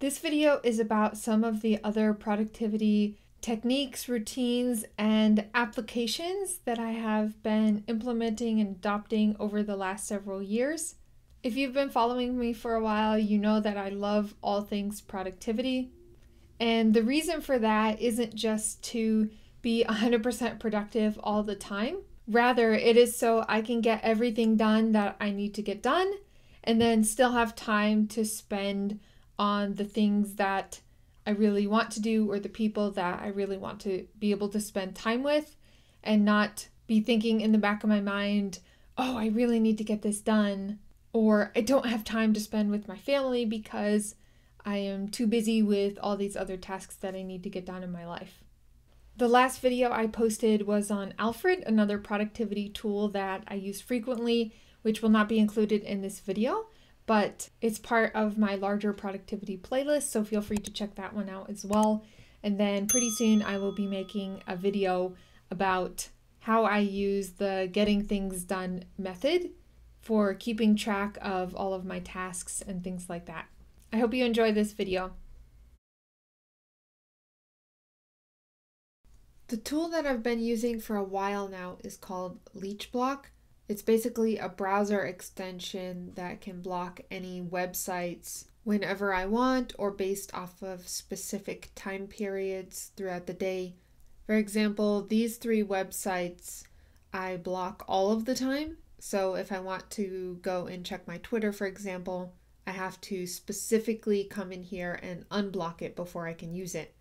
This video is about some of the other productivity techniques, routines, and applications that I have been implementing and adopting over the last several years. If you've been following me for a while, you know that I love all things productivity. And the reason for that isn't just to be 100% productive all the time. Rather, it is so I can get everything done that I need to get done and then still have time to spend on the things that I really want to do or the people that I really want to be able to spend time with, and not be thinking in the back of my mind, oh, I really need to get this done, or I don't have time to spend with my family because I am too busy with all these other tasks that I need to get done in my life. The last video I posted was on Alfred, another productivity tool that I use frequently, which will not be included in this video, but it's part of my larger productivity playlist, so feel free to check that one out as well. And then pretty soon I will be making a video about how I use the Getting Things Done method for keeping track of all of my tasks and things like that. I hope you enjoy this video. The tool that I've been using for a while now is called LeechBlock. It's basically a browser extension that can block any websites whenever I want or based off of specific time periods throughout the day. For example, these three websites I block all of the time. So if I want to go and check my Twitter, for example, I have to specifically come in here and unblock it before I can use it.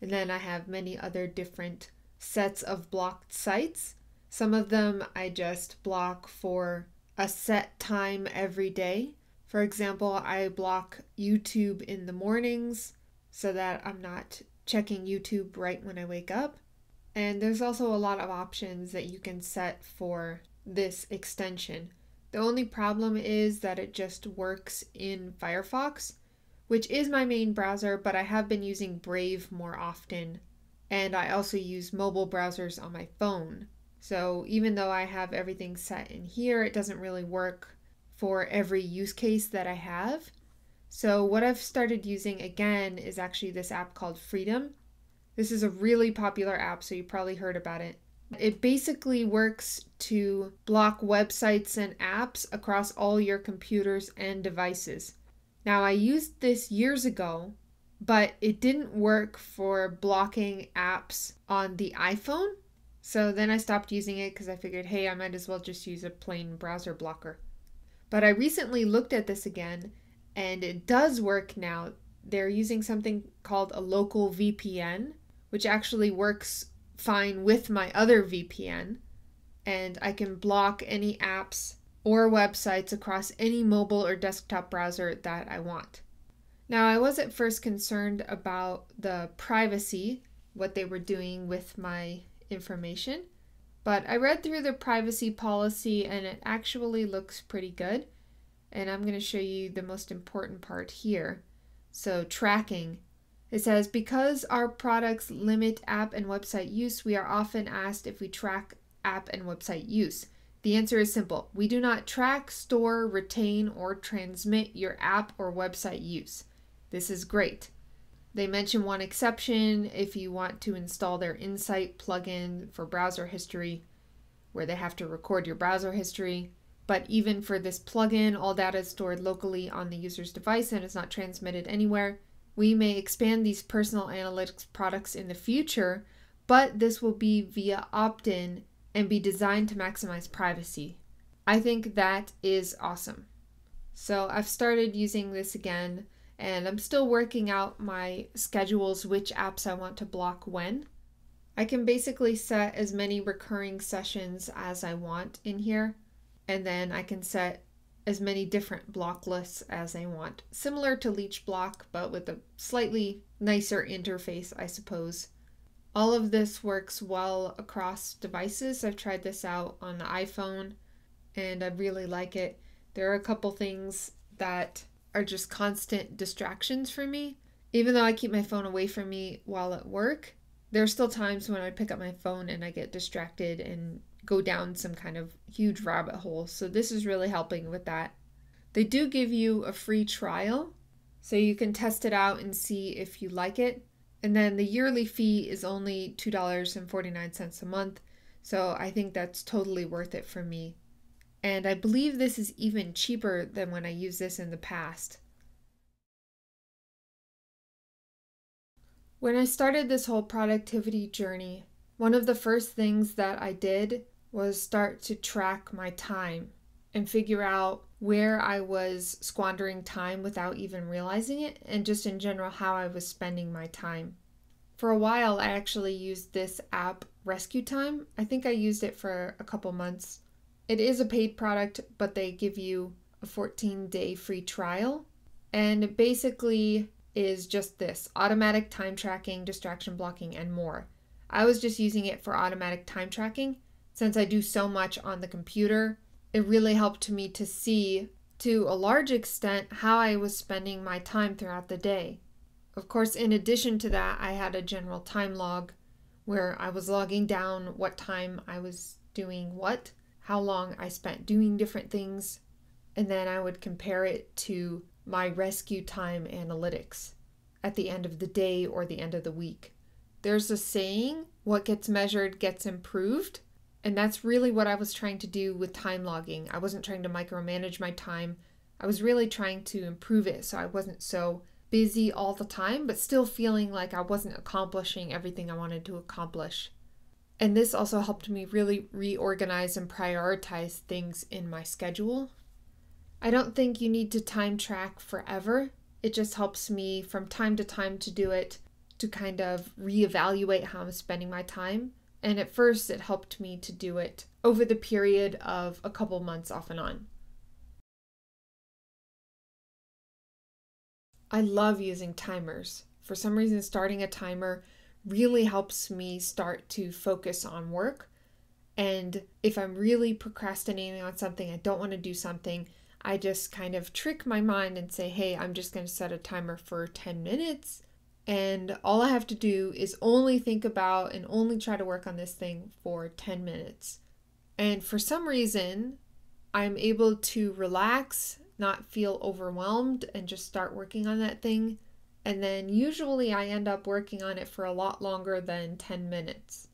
And then I have many other different sets of blocked sites. Some of them I just block for a set time every day. For example, I block YouTube in the mornings so that I'm not checking YouTube right when I wake up. And there's also a lot of options that you can set for this extension. The only problem is that it just works in Firefox, which is my main browser, but I have been using Brave more often, and I also use mobile browsers on my phone. So even though I have everything set in here, it doesn't really work for every use case that I have. So what I've started using again is actually this app called Freedom. This is a really popular app, so you probably heard about it. It basically works to block websites and apps across all your computers and devices. Now, I used this years ago, but it didn't work for blocking apps on the iPhone. So then I stopped using it because I figured, hey, I might as well just use a plain browser blocker. But I recently looked at this again, and it does work now. They're using something called a local VPN, which actually works fine with my other VPN, and I can block any apps or websites across any mobile or desktop browser that I want. Now, I was at first concerned about the privacy, what they were doing with my information, but I read through the privacy policy and it actually looks pretty good. And I'm going to show you the most important part here. So tracking. It says, because our products limit app and website use, we are often asked if we track app and website use. The answer is simple. We do not track, store, retain, or transmit your app or website use. This is great. They mention one exception if you want to install their Insight plugin for browser history, where they have to record your browser history. But even for this plugin, all data is stored locally on the user's device and is not transmitted anywhere. We may expand these personal analytics products in the future, but this will be via opt-in and be designed to maximize privacy. I think that is awesome. So I've started using this again, and I'm still working out my schedules, which apps I want to block when. I can basically set as many recurring sessions as I want in here, and then I can set as many different block lists as I want. Similar to LeechBlock, but with a slightly nicer interface, I suppose. All of this works well across devices. I've tried this out on the iPhone and I really like it. There are a couple things that are just constant distractions for me. Even though I keep my phone away from me while at work, there are still times when I pick up my phone and I get distracted and go down some kind of huge rabbit hole. So this is really helping with that. They do give you a free trial. so you can test it out and see if you like it. And then the yearly fee is only $2.49 a month, so I think that's totally worth it for me. And I believe this is even cheaper than when I used this in the past. When I started this whole productivity journey, one of the first things that I did was start to track my time and figure out where I was squandering time without even realizing it, and just in general how I was spending my time. For a while, I actually used this app, Rescue Time. I think I used it for a couple months. It is a paid product, but they give you a 14-day free trial, and it basically is just this: automatic time tracking, distraction blocking, and more. I was just using it for automatic time tracking. Since I do so much on the computer, it really helped me to see, to a large extent, how I was spending my time throughout the day. Of course, in addition to that, I had a general time log where I was logging down what time I was doing what, how long I spent doing different things, and then I would compare it to my Rescue Time analytics at the end of the day or the end of the week. There's a saying, what gets measured gets improved. And that's really what I was trying to do with time logging. I wasn't trying to micromanage my time. I was really trying to improve it so I wasn't so busy all the time, but still feeling like I wasn't accomplishing everything I wanted to accomplish. And this also helped me really reorganize and prioritize things in my schedule. I don't think you need to time track forever. It just helps me from time to time to do it, to kind of reevaluate how I'm spending my time. And at first, it helped me to do it over the period of a couple months off and on. I love using timers. For some reason, starting a timer really helps me start to focus on work. And if I'm really procrastinating on something, I don't want to do something, I just kind of trick my mind and say, hey, I'm just going to set a timer for 10 minutes. And all I have to do is only think about and only try to work on this thing for 10 minutes. And for some reason, I'm able to relax, not feel overwhelmed, and just start working on that thing. And then usually I end up working on it for a lot longer than 10 minutes.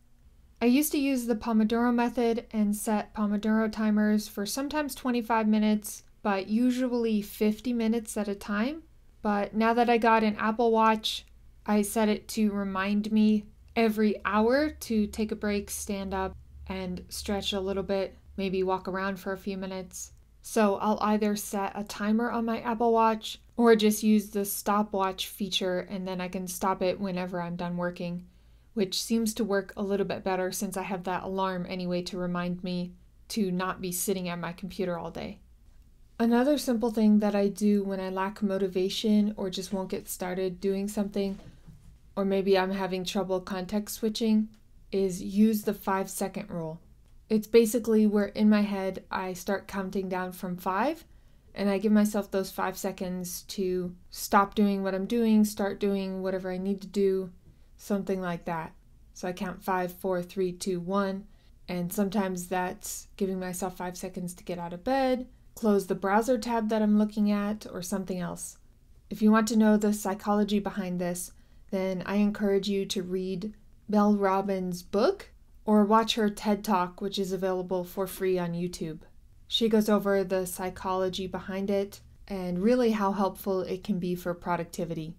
I used to use the Pomodoro method and set Pomodoro timers for sometimes 25 minutes, but usually 50 minutes at a time. But now that I got an Apple Watch, I set it to remind me every hour to take a break, stand up, and stretch a little bit, maybe walk around for a few minutes. So I'll either set a timer on my Apple Watch or just use the stopwatch feature, and then I can stop it whenever I'm done working, which seems to work a little bit better since I have that alarm anyway to remind me to not be sitting at my computer all day. Another simple thing that I do when I lack motivation or just won't get started doing something, or maybe I'm having trouble context switching, is use the 5-second rule. It's basically where in my head I start counting down from 5, and I give myself those 5 seconds to stop doing what I'm doing, start doing whatever I need to do, something like that. So I count 5, 4, 3, 2, 1, and sometimes that's giving myself 5 seconds to get out of bed, close the browser tab that I'm looking at, or something else. If you want to know the psychology behind this, then I encourage you to read Mel Robbins' book or watch her TED Talk, which is available for free on YouTube. She goes over the psychology behind it and really how helpful it can be for productivity.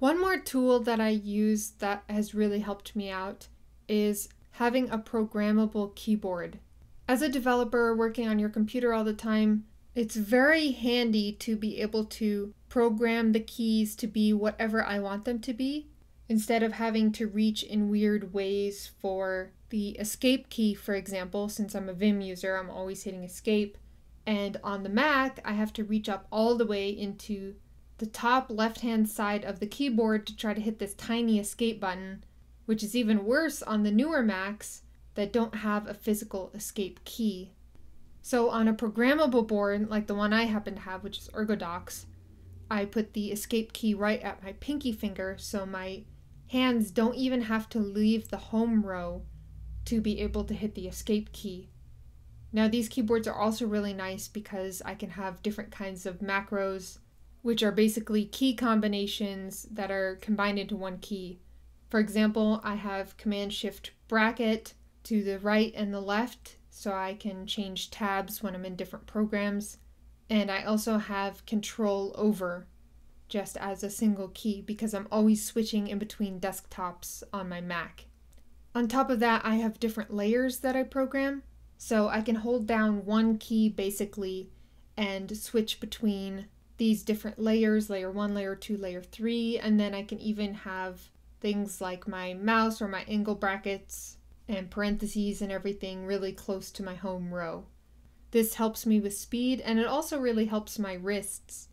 One more tool that I use that has really helped me out is having a programmable keyboard. As a developer working on your computer all the time, it's very handy to be able to program the keys to be whatever I want them to be, instead of having to reach in weird ways for the escape key, for example. Since I'm a Vim user, I'm always hitting escape. And on the Mac, I have to reach up all the way into the top left-hand side of the keyboard to try to hit this tiny escape button, which is even worse on the newer Macs that don't have a physical escape key. So on a programmable board, like the one I happen to have, which is Ergodox, I put the escape key right at my pinky finger, so my hands don't even have to leave the home row to be able to hit the escape key. Now these keyboards are also really nice because I can have different kinds of macros, which are basically key combinations that are combined into one key. For example, I have Command-Shift-Bracket to the right and the left, so I can change tabs when I'm in different programs. And I also have Control-Over just as a single key because I'm always switching in between desktops on my Mac. On top of that, I have different layers that I program, so I can hold down one key basically and switch between these different layers, layer 1, layer 2, layer 3, and then I can even have things like my mouse or my angle brackets and parentheses and everything really close to my home row. This helps me with speed, and it also really helps my wrists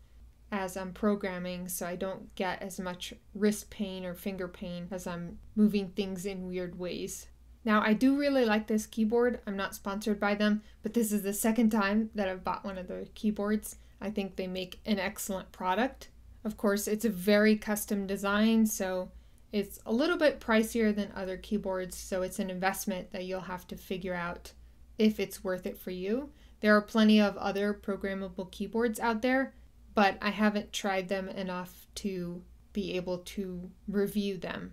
as I'm programming, so I don't get as much wrist pain or finger pain as I'm moving things in weird ways. Now, I do really like this keyboard. I'm not sponsored by them, but this is the second time that I've bought one of their keyboards. I think they make an excellent product. Of course, it's a very custom design, so it's a little bit pricier than other keyboards, so it's an investment that you'll have to figure out if it's worth it for you. There are plenty of other programmable keyboards out there, but I haven't tried them enough to be able to review them.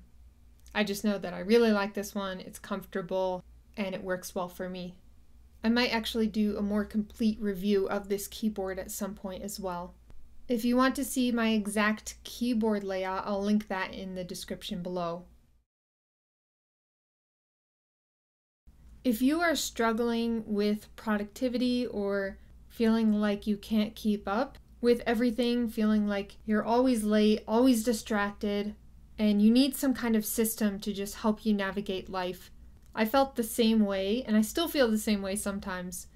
I just know that I really like this one, it's comfortable, and it works well for me. I might actually do a more complete review of this keyboard at some point as well. If you want to see my exact keyboard layout, I'll link that in the description below. If you are struggling with productivity or feeling like you can't keep up with everything, feeling like you're always late, always distracted, and you need some kind of system to just help you navigate life, I felt the same way, and I still feel the same way sometimes.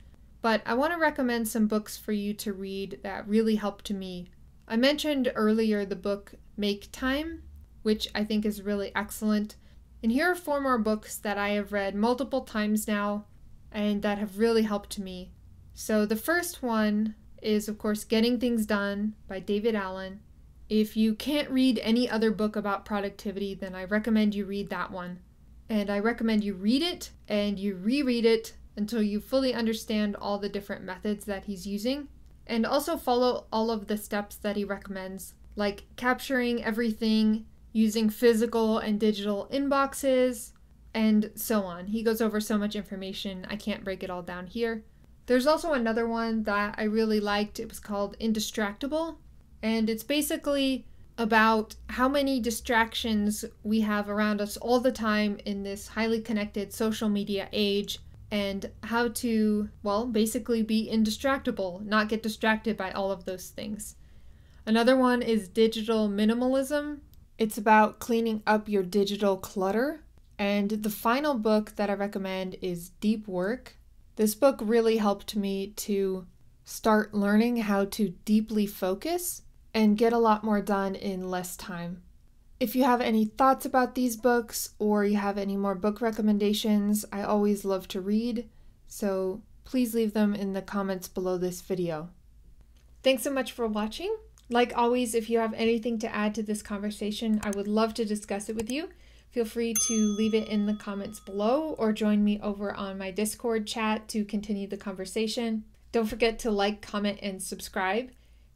But I want to recommend some books for you to read that really helped me. I mentioned earlier the book Make Time, which I think is really excellent. And here are 4 more books that I have read multiple times now and that have really helped me. So the first one is, of course, Getting Things Done by David Allen. If you can't read any other book about productivity, then I recommend you read that one. And I recommend you read it and you reread it until you fully understand all the different methods that he's using. And also follow all of the steps that he recommends, like capturing everything, using physical and digital inboxes, and so on. He goes over so much information, I can't break it all down here. There's also another one that I really liked. It was called Indistractable, and it's basically about how many distractions we have around us all the time in this highly connected social media age, and how to, well, basically be indistractable, not get distracted by all of those things. Another one is Digital Minimalism. It's about cleaning up your digital clutter. And the final book that I recommend is Deep Work. This book really helped me to start learning how to deeply focus and get a lot more done in less time. If you have any thoughts about these books or you have any more book recommendations, I always love to read, so please leave them in the comments below this video. Thanks so much for watching. Like always, if you have anything to add to this conversation, I would love to discuss it with you. Feel free to leave it in the comments below or join me over on my Discord chat to continue the conversation. Don't forget to like, comment, and subscribe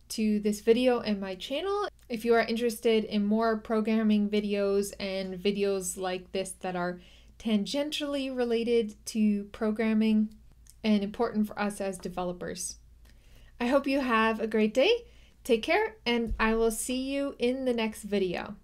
to this video and my channel if you are interested in more programming videos and videos like this that are tangentially related to programming and important for us as developers. I hope you have a great day, take care, and I will see you in the next video.